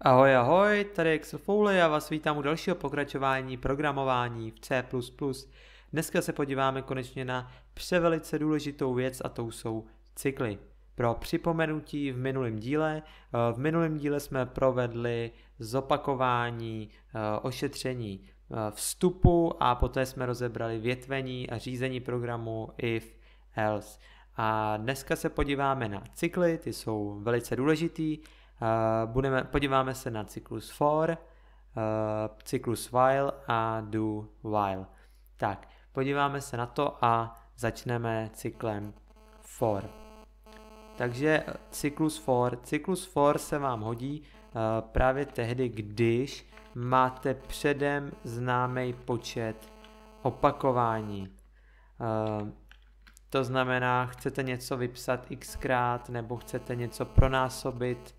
Ahoj, ahoj, tady je Xofoule, já vás vítám u dalšího pokračování programování v C++. Dneska se podíváme konečně na převelice důležitou věc a tou jsou cykly. Pro připomenutí v minulém díle jsme provedli zopakování ošetření vstupu a poté jsme rozebrali větvení a řízení programu if, else. A dneska se podíváme na cykly, ty jsou velice důležitý. Podíváme se na cyklus for, cyklus while a do while. Tak, podíváme se na to a začneme cyklem for. Takže cyklus for. Cyklus for se vám hodí právě tehdy, když máte předem známý počet opakování. To znamená, chcete něco vypsat xkrát, nebo chcete něco pronásobit,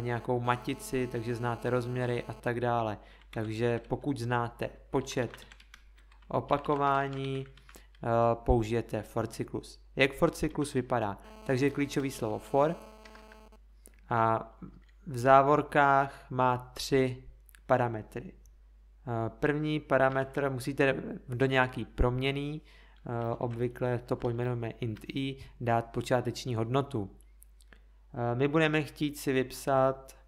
nějakou matici, takže znáte rozměry a tak dále. Takže pokud znáte počet opakování, použijete for cyklus. Jak for cyklus vypadá? Takže klíčové slovo for a v závorkách má tři parametry. První parametr musíte do nějaký proměnný, obvykle to pojmenujeme int i, dát počáteční hodnotu. My budeme chtít si vypsat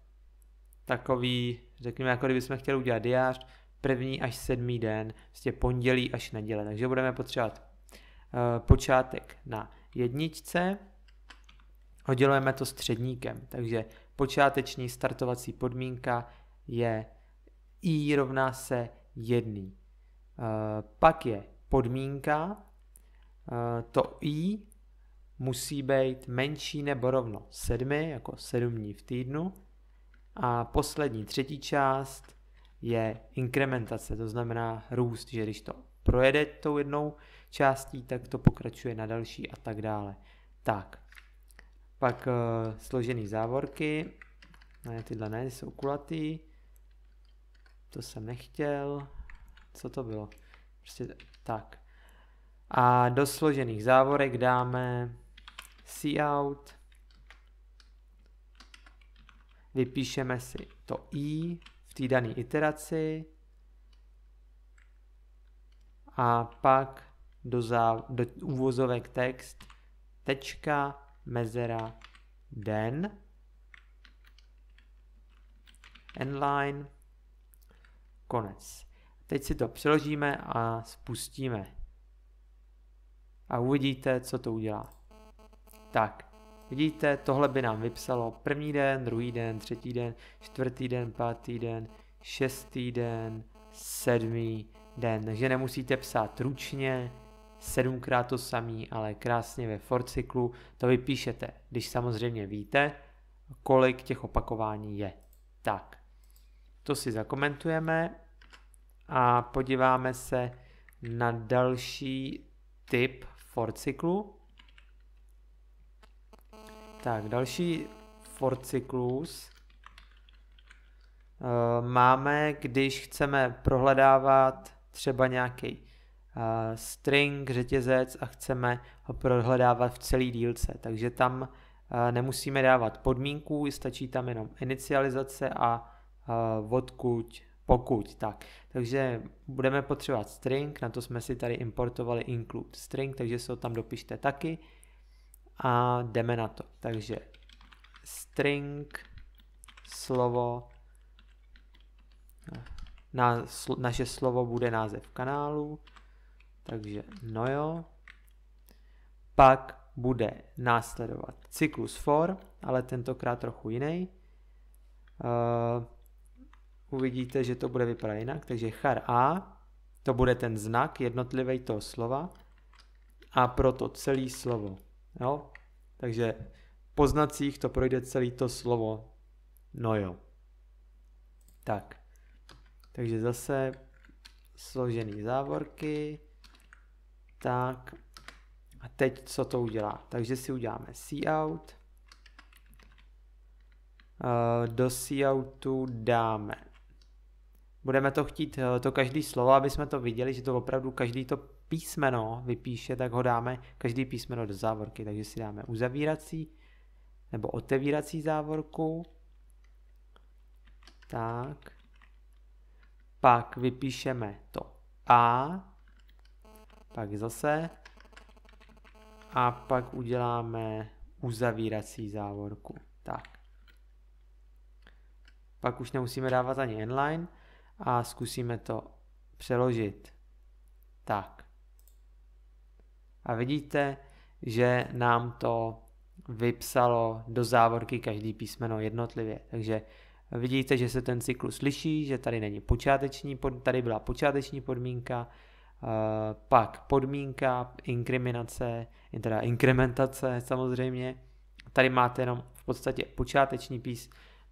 takový, řekněme, jako kdybychom chtěli udělat diář 1. až 7. den, vlastně pondělí až neděle. Takže budeme potřebovat počátek na 1, oddělujeme to středníkem. Takže počáteční startovací podmínka je i = 1. Pak je podmínka, to i musí být menší nebo rovno 7, jako 7 dní v týdnu. A poslední třetí část je inkrementace, to znamená růst, že když to projede tou jednou částí, tak to pokračuje na další a tak dále. Tak, pak složený závorky, ne, tyhle ne, jsou kulatý, to jsem nechtěl, co to bylo, prostě tak. A do složených závorek dáme cout, vypíšeme si to i v té dané iteraci a pak do úvozovek text tečka mezera den endline konec. Teď si to přeložíme a spustíme. A uvidíte, co to udělá. Tak, vidíte, tohle by nám vypsalo 1. den, 2. den, 3. den, 4. den, 5. den, 6. den, 7. den. Takže nemusíte psát ručně 7krát to samý, ale krásně ve for cyklu to vypíšete, když samozřejmě víte, kolik těch opakování je. Tak, to si zakomentujeme a podíváme se na další typ for cyklu. Tak, další for cyklus máme, když chceme prohledávat třeba nějaký string, řetězec a chceme ho prohledávat v celý dílce. Takže tam nemusíme dávat podmínku, stačí tam jenom inicializace a odkud pokud, tak. Takže budeme potřebovat string, na to jsme si tady importovali include string, takže se ho tam dopište taky a jdeme na to. Takže string, slovo, naše slovo bude název kanálu, takže no jo. Pak bude následovat cyklus for, ale tentokrát trochu jiný. Uvidíte, že to bude vypadat jinak, takže char a, to bude ten znak jednotlivý toho slova a proto celý slovo. Jo? Takže po znacích to projde celý to slovo, no jo. Tak, takže zase složený závorky, tak a teď co to udělá? Takže si uděláme cout, do coutu dáme. Budeme to chtít, to každý slovo, aby jsme to viděli, že to opravdu každý to písmeno vypíše, tak ho dáme každý písmeno do závorky. Takže si dáme uzavírací nebo otevírací závorku. Tak. Pak vypíšeme to A. Pak zase. A pak uděláme uzavírací závorku. Tak. Pak už nemusíme dávat ani inline a zkusíme to přeložit. Tak. A vidíte, že nám to vypsalo do závorky každý písmeno jednotlivě. Takže vidíte, že se ten cyklus liší, že tady není tady byla počáteční podmínka, pak podmínka, inkrementace samozřejmě. Tady máte jenom v podstatě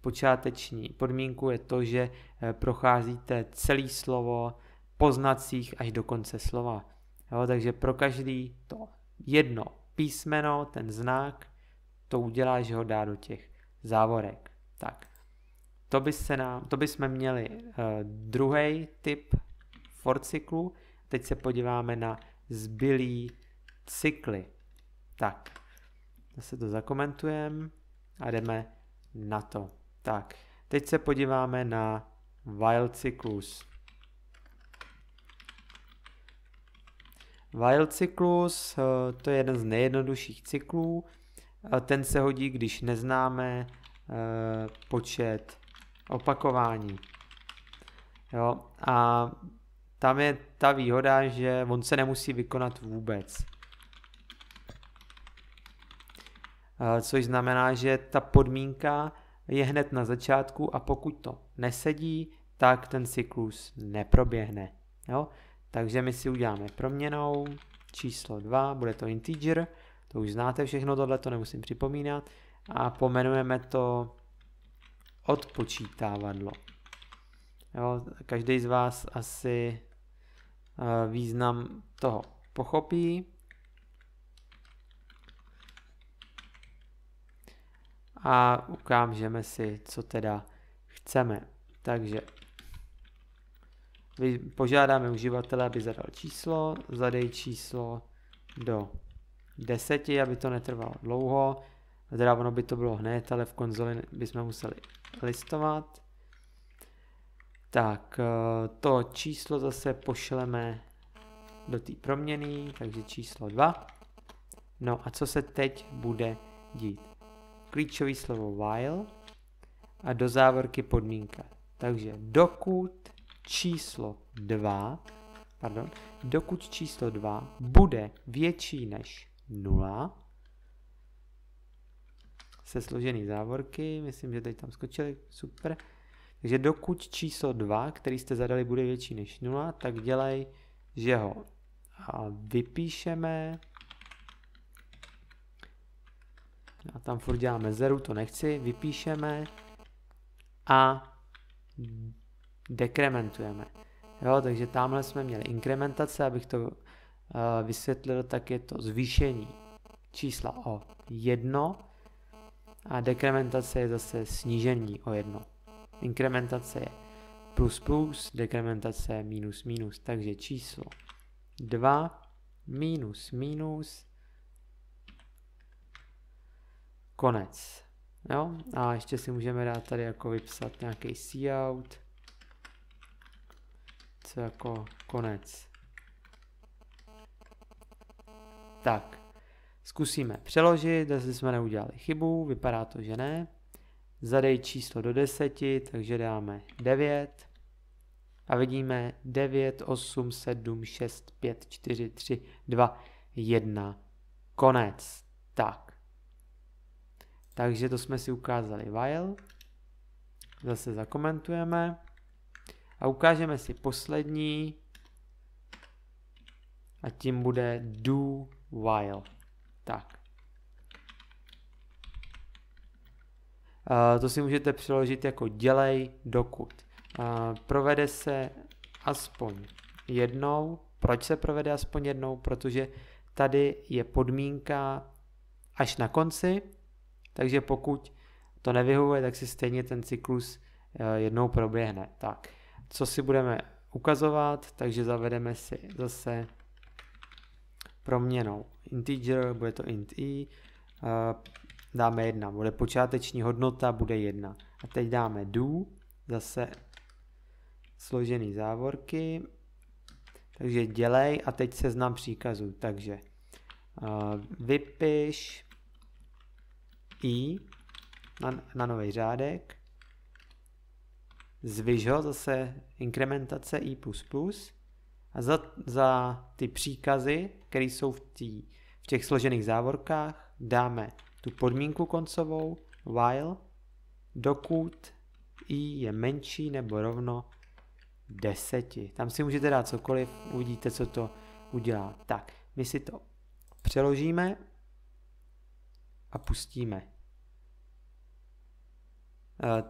počáteční podmínku je to, že procházíte celé slovo po znacích až do konce slova. Jo, takže pro každý to jedno písmeno, ten znak, to udělá, že ho dá do těch závorek. Tak, to bychom měli druhý typ for cyklu. Teď se podíváme na zbylý cykly. Tak, zase to zakomentujeme a jdeme na to. Tak, teď se podíváme na while cyklus. While cyklus, to je jeden z nejjednodušších cyklů. Ten se hodí, když neznáme počet opakování. Jo, a tam je ta výhoda, že on se nemusí vykonat vůbec. Což znamená, že ta podmínka je hned na začátku a pokud to nesedí, tak ten cyklus neproběhne. Jo? Takže my si uděláme proměnou číslo 2, bude to integer, to už znáte všechno, tohle to nemusím připomínat, a pomenujeme to odpočítávadlo. Jo, každý z vás asi význam toho pochopí. A ukážeme si, co teda chceme. Takže požádáme uživatele, aby zadal číslo, zadej číslo do 10, aby to netrvalo dlouho. Teda ono by to bylo hned, ale v konzoli bychom museli listovat. Tak, to číslo zase pošleme do té proměny, takže číslo 2. No a co se teď bude dít? Klíčové slovo while a do závorky podmínka. Takže dokud číslo 2 bude větší než 0, se složený závorky, myslím, že teď tam skočili, super. Takže dokud číslo 2, který jste zadali, bude větší než 0, tak dělej, že ho vypíšeme. A tam furt děláme zeru, to nechci, vypíšeme a dekrementujeme. Jo, takže tamhle jsme měli inkrementace, abych to vysvětlil, tak je to zvýšení čísla o 1 a dekrementace je zase snížení o 1. Inkrementace je plus plus, dekrementace je minus minus, takže číslo 2 minus minus konec. Jo? A ještě si můžeme dát tady jako vypsat nějaký cout, co jako konec. Tak, zkusíme přeložit, jestli jsme neudělali chybu, vypadá to, že ne. Zadej číslo do 10, takže dáme 9. A vidíme 9, 8, 7, 6, 5, 4, 3, 2, 1. Konec. Tak. Takže to jsme si ukázali while. Zase zakomentujeme. A ukážeme si poslední. A tím bude do while. Tak. To si můžete přeložit jako dělej dokud. Provede se aspoň jednou. Proč se provede aspoň jednou? Protože tady je podmínka až na konci, takže pokud to nevyhovuje, tak si stejně ten cyklus jednou proběhne. Tak, co si budeme ukazovat, takže zavedeme si zase proměnou integer, bude to int i, dáme 1, bude počáteční hodnota, bude 1. A teď dáme do, zase složený závorky, takže dělej a teď seznam příkazů, takže vypiš i na nový řádek, zvyš ho, zase inkrementace i++, a za ty příkazy, které jsou v těch složených závorkách, dáme tu podmínku koncovou while, dokud i je menší nebo rovno 10. Tam si můžete dát cokoliv, uvidíte, co to udělá. Tak, my si to přeložíme a pustíme.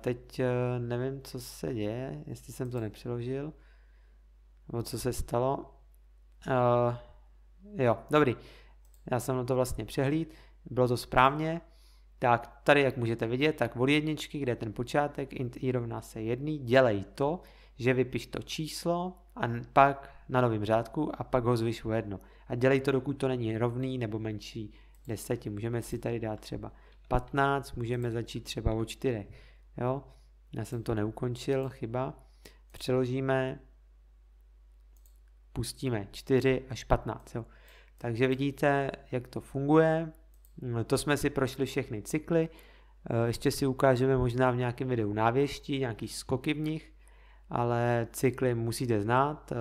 Teď nevím, co se děje, jestli jsem to nepřeložil, nebo co se stalo. Jo, dobrý, já jsem na to vlastně přehlíd, bylo to správně. Tak tady, jak můžete vidět, tak od jedničky, kde je ten počátek, int i rovná se 1, dělej to, že vypiš to číslo a pak na novém řádku a pak ho zvyš o 1. A dělej to, dokud to není rovný nebo menší 10. Můžeme si tady dát třeba 15, můžeme začít třeba o 4. Jo? Já jsem to neukončil, chyba. Přeložíme, pustíme 4 až 15. Jo? Takže vidíte, jak to funguje. To jsme si prošli všechny cykly. Ještě si ukážeme možná v nějakém videu návěští, nějaký skoky v nich, ale cykly musíte znát.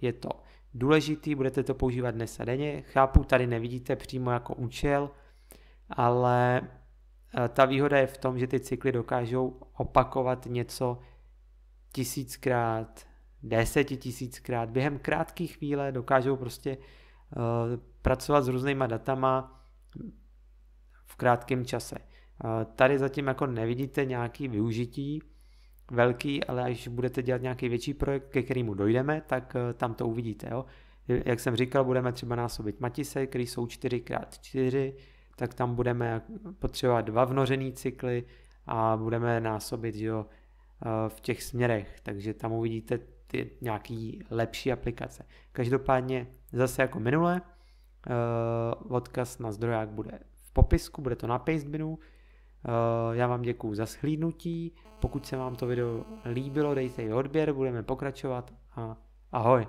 Je to důležitý, budete to používat dnes a denně. Chápu, tady nevidíte přímo jako účel, ale ta výhoda je v tom, že ty cykly dokážou opakovat něco 1000krát, 10 000krát. Během krátké chvíle dokážou prostě pracovat s různýma datama v krátkém čase. Tady zatím jako nevidíte nějaké využití velký, ale až budete dělat nějaký větší projekt, ke kterému dojdeme, tak tam to uvidíte. Jo? Jak jsem říkal, budeme třeba násobit matise, které jsou 4×4, tak tam budeme potřebovat 2 vnořený cykly a budeme násobit, jo, v těch směrech, takže tam uvidíte ty nějaký lepší aplikace. Každopádně zase jako minule, odkaz na zdroják bude v popisku, bude to na Pastebinu. Já vám děkuju za shlédnutí, pokud se vám to video líbilo, dejte i odběr, budeme pokračovat a ahoj.